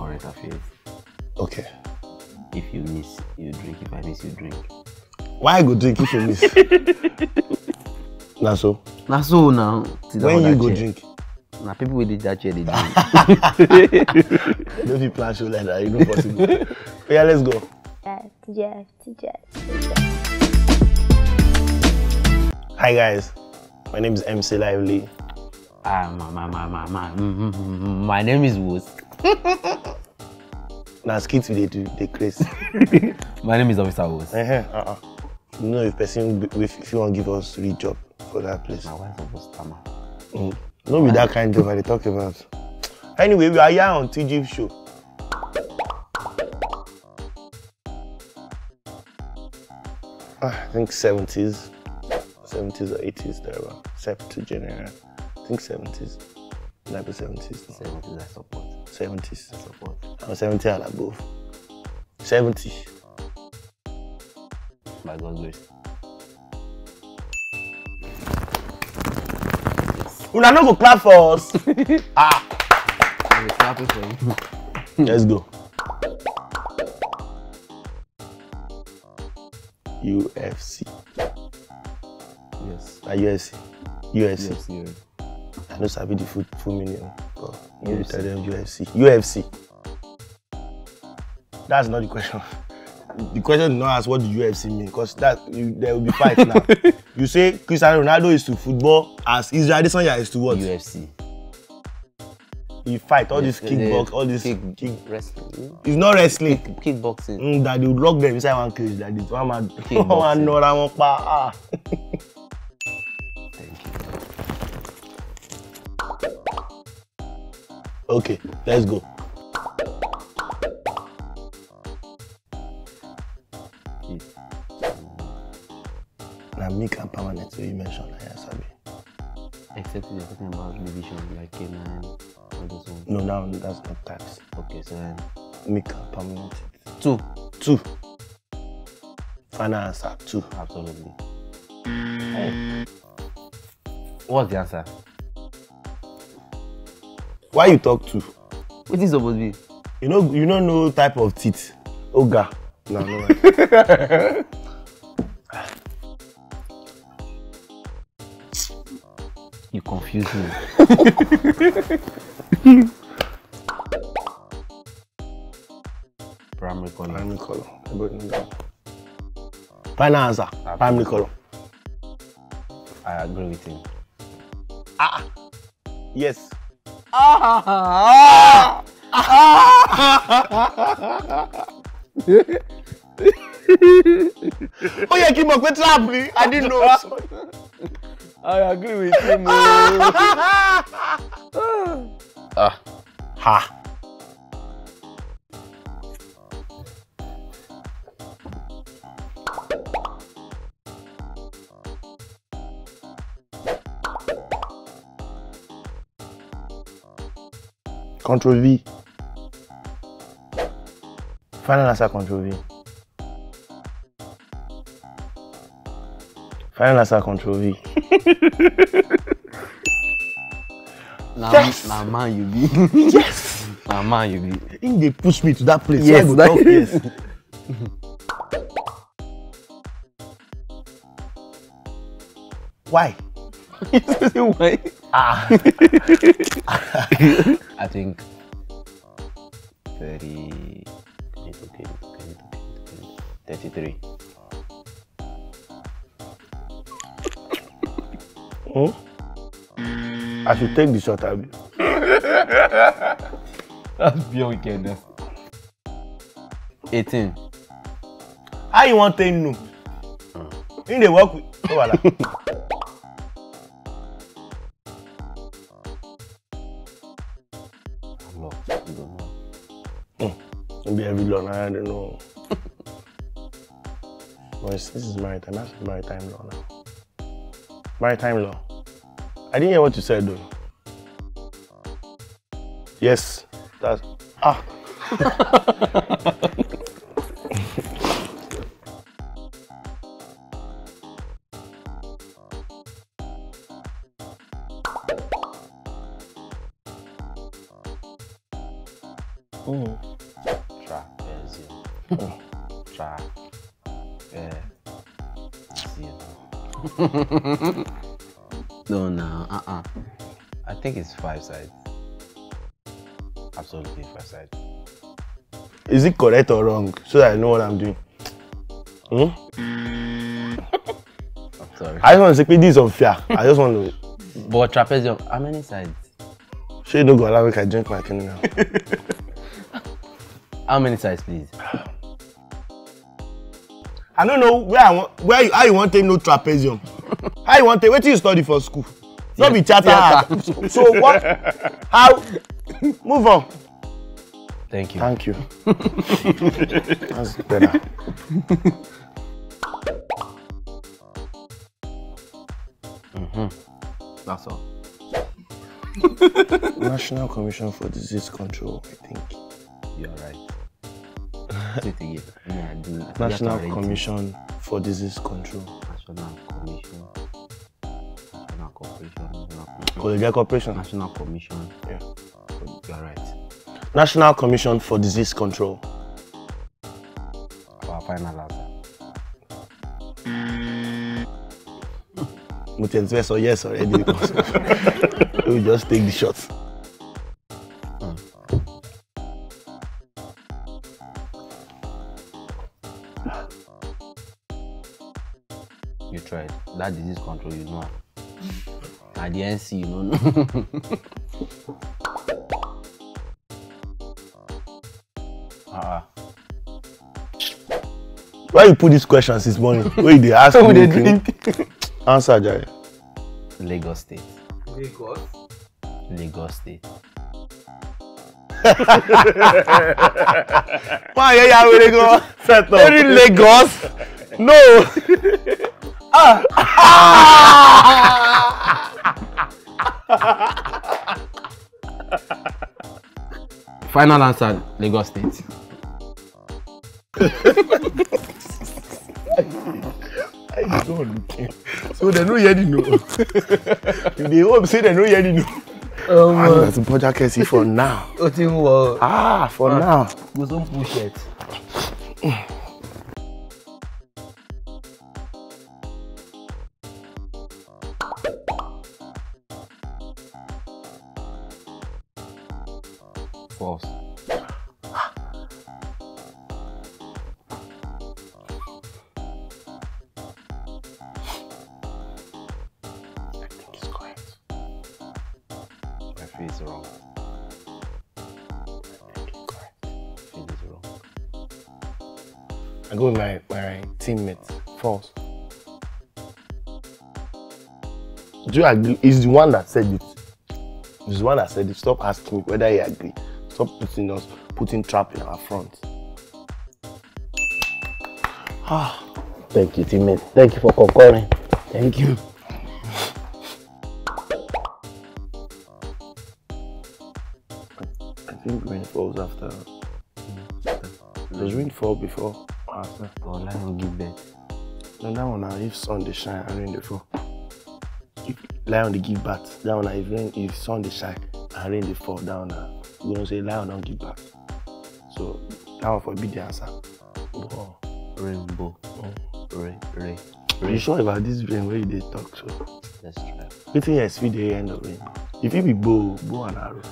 current affairs. Okay. If you miss, you drink. If I miss, you drink. Why I go drink if you miss? Na so. Na so now. When you go chair. Drink? Now people with that chair they drink. Don't be plan show like that. It's not possible. Yeah, let's go. Hi guys, my name is MC Lively. My name is Woos. Now skits we do, they crazy. My name is Officer Woos. You know if you want to give us a job for that place. My wife of Ostama. Not with that kind of job they talk about. Anyway, we are here on TG show. I think 70s or 80s, there were. Septuagenarian. I think 70s. Like the 70s. No? 70s, I support. 70s. I support. I'm 70 and above. 70. By God's grace. We're not going to clap for us. Ah! I'm clapping for you. Let's go. UFC. Yes. UFC. UFC. I know sabi the full meaning, but you tell them UFC. UFC. That's not the question. The question is not ask what the UFC mean, because there will be fight now. You say Cristiano Ronaldo is to football as Israel Adesanya is to what? UFC. You fight all this kickbox, all this kick wrestling. It's not wrestling. Kickboxing. That they would lock them inside one cage. That is one man. One no one pa. Thank you. Okay, let's go. Now make a permanent. So you mentioned that, Sabi. Except you're talking about division like K9. No, that's not tax. Okay, so then make a permanent. Two. Final answer, two. Absolutely. Hey. What's the answer? Why you talk two? What is supposed to be? You don't know type of teeth. Oga. No. You confuse me. Primary color. Final answer. Primary color. I agree with him. Yes. Oh yeah, keep up with trap me. I didn't know. I agree with him. Ha. Control V. Final answer, Control V. Final answer, Control V. Yes. Nah, man, you be. Yes. Nah, man, you be. In they push me to that place. Yes, so that is. Why? Why? I think 30. It's okay. 33. Oh? I should take the shot, Abby. That's pure weekend. 18. How you want 10 no? In the work with. Oh, voilà. Be every law, I don't know. But this is maritime. That's maritime law now. Maritime law. I didn't hear what you said though. Yes, that's No, I think it's five sides. Absolutely five sides. Is it correct or wrong? So that I know what I'm doing. I'm sorry. I just want to say this is unfair. I just want to. But trapezium, how many sides? Sure you don't go allow me to drink my canoe now. How many sides, please? I don't know where I want. How you want to know trapezium? How you want to? Wait till you study for school. Don't be chatter. So what? How? Move on. Thank you. Thank you. That's better. That's all. National Commission for Disease Control, I think. You're right. National Commission for Disease Control. National Corporation. Yeah. You're right. National Commission for Disease Control. Our final answer. Muten's yes already. We'll just take the shots. You tried. That disease control, you know. At the NC, you know. Why you put these questions this morning? Why they ask me? They drink. Answer, Jare. Lagos State. Lagos? Lagos State. Why are you Lagos? Set up. You Lagos? No. Final answer, Lagos State. I don't care. So they know you already know. If they hope, say they know you already know. That's a project case for now. For now. We don't push it. False. I think it's correct. I feel it's wrong. I go with my teammates. False. Do you agree? It's the one that said it. It's the one that said it. Stop asking me whether you agree. Stop putting trap in our front. Thank you, teammate. Thank you for concurring. Thank you. I think rain falls after. Does rain fall before? After. Oh, that one give birth. No, that one if sun dey shine and rain dey fall. If lion dey give birth, that one if sun dey shine and rain dey fall, that one. You don't say lion don't give back. So that will forbid the answer. Oh. Rainbow. Oh. Rain. You sure about this rain where they talk so? Let's try. We think yes, we the end of rain. If it be bow and arrow.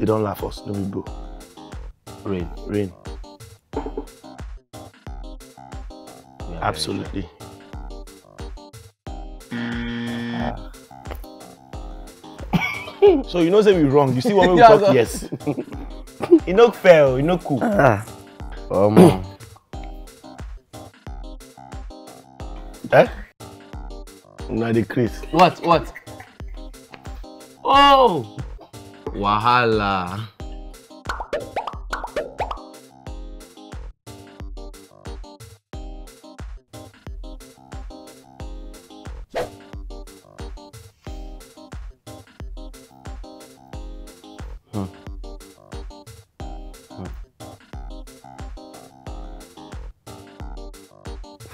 They don't laugh us, no be bow. Rain. Absolutely. So you know say we wrong. You see what we talk yes. You know fail. You know cool. Now the Chris. What? Oh. Wahala.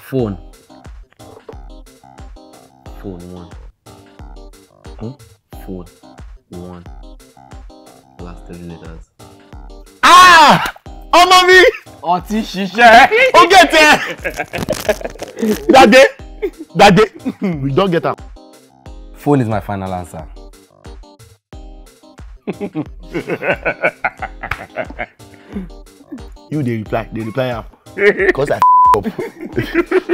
Phone one. last 3 meters. Ah! Oh, mommy! Oh, Tishisha! Oh, get it! That day, we don't get up. Phone is my final answer. You, they reply up. Because I up.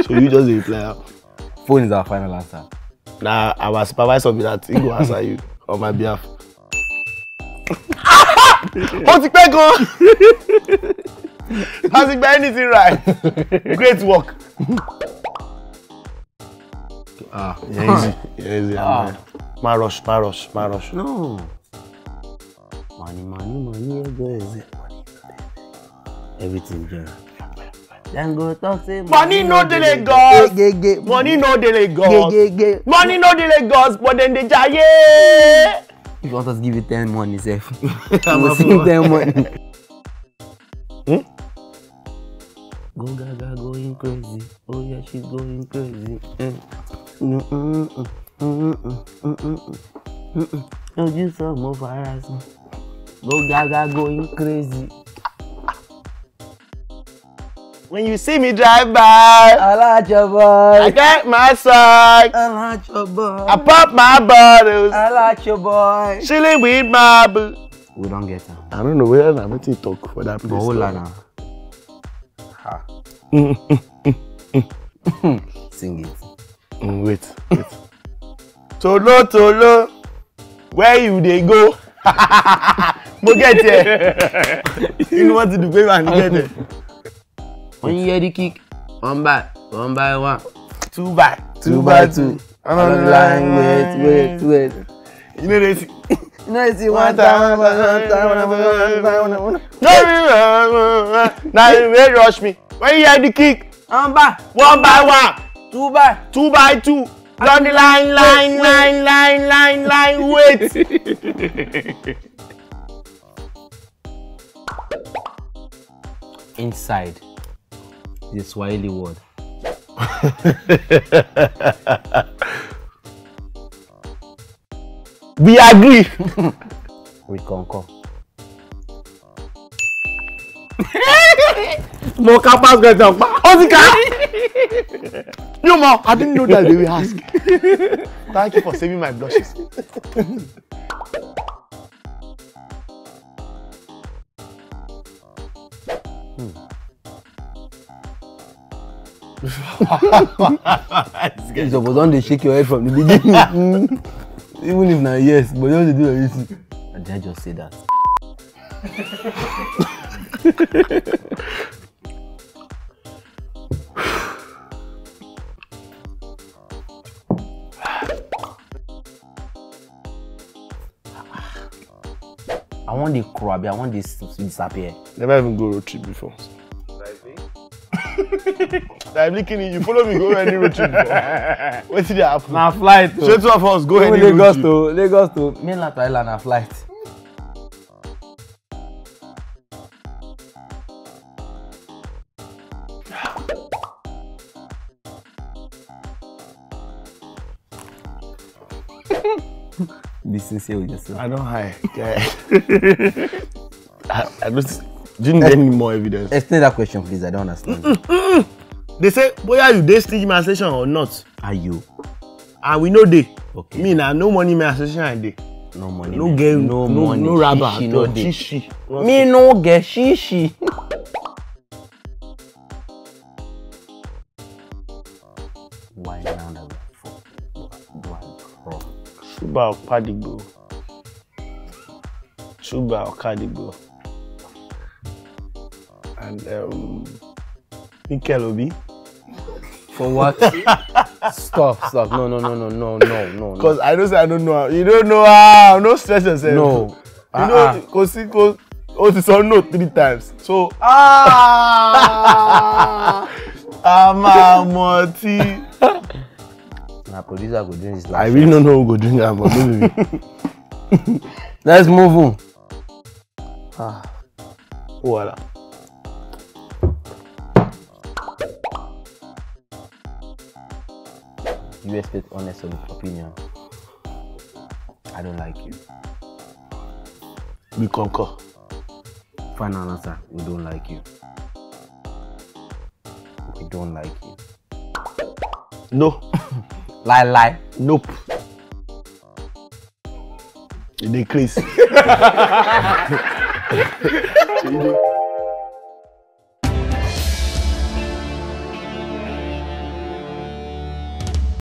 So you just reply up. Phone is our final answer. Nah, I was supervisor of that. He go answer you on my behalf. What's it go? Has it been anything right? Great work. Ah, easy. My rush. No. Money, where is it? Everything there. Money no delay gods. Money no delay gods, but then they jaye. If you want us to give you 10 money, safe. We'll sing 10 money. Go Gaga going crazy. Oh yeah, she's going crazy. No, do some more harassment. Go Gaga going crazy. When you see me drive by, I like your boy. I get my socks, I like your boy. I pop my bottles, I like your boy. Chilling with my boo. We don't get her. I don't know where I'm going to talk for that place. Boholana. Ha. Sing it. Wait. Tolo, where you they go? Go get here. You know what to do, baby, and get there. When you hear the kick, one by one. Two by two. I don't like, wait. You know they see one time. Now you will rush me. When you hear the kick, one by one. Two by two. Down the line, wait. Inside. The Swahili word. We agree. We concur. No campers get down. No more. I didn't know that they will ask. Thank you for saving my blushes. You supposed only shake your head from the beginning. Even if not yes, but you have to do your easy. Did I just say that? I want the crab, I want this to disappear. Never even go road trip before. I'm looking at you. Follow me, go any road trip. What's the happen? Now flight. Straight to our house, go any road trip. Lagos to mainland Thailand, a flight. Be sincere with yourself. I don't hide. I just. Do you need any more evidence? Explain that question, please. I don't understand. They say, boy, you dey stigmatization or not? Are you? And we know they. Okay. Me now, no money, my association I dey. No money. No girl, no money. No rubber. No shishi. Me no get shishi. Why now that we fuck? Chuba Okadigbo. And Nikelobi. For what? Stop. No. Because I don't say I don't know how. You don't know how. No stress yourself. No. You know, because it's on note 3 times. So. Amamoti. Nah, producer go drink this last. I really don't know who go drink that, but maybe. Let's move on. Voila. You expect honest opinion. I don't like you. We conquer. Final answer, we don't like you. We don't like you. No. lie. Nope. Decrease.